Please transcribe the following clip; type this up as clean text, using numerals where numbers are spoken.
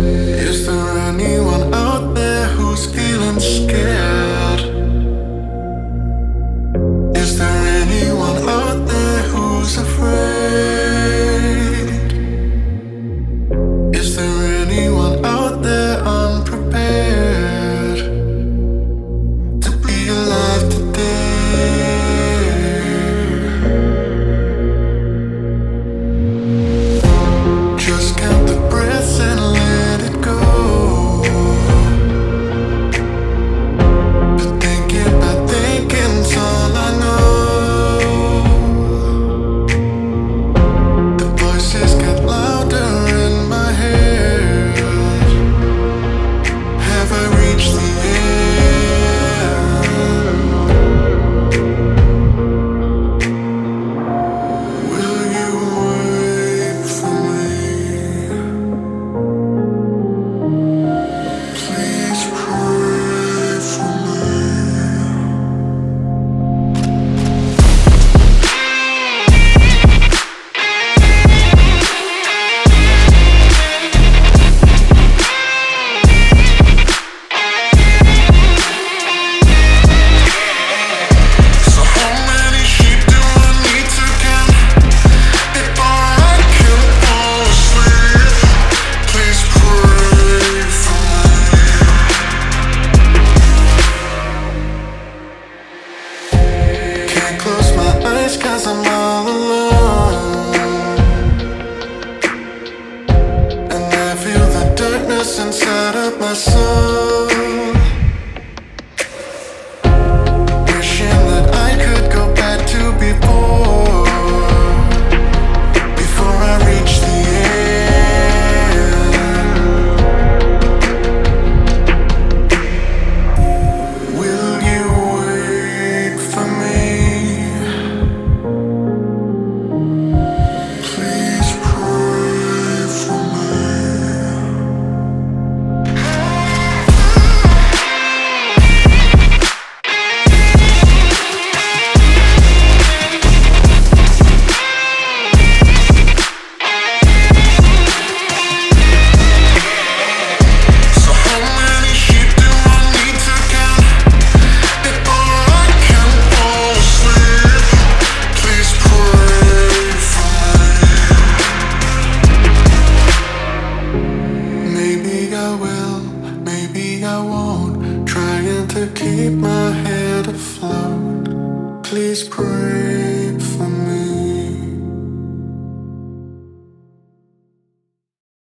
Is there anyone out there who's feeling scared? Is there anyone out there who's afraid? Is there anyone out there unprepared to be alive today? Just count the breaths and let it go. But thinking about thinking's all I know. The voices get louder in my head. Have I reached the end? Will you wait for me? Please pray for me. So how many sheep do I need to count before I can fall asleep? Please pray for me. Can't close my eyes 'cause I'm all alone, and I feel the darkness inside of my soul.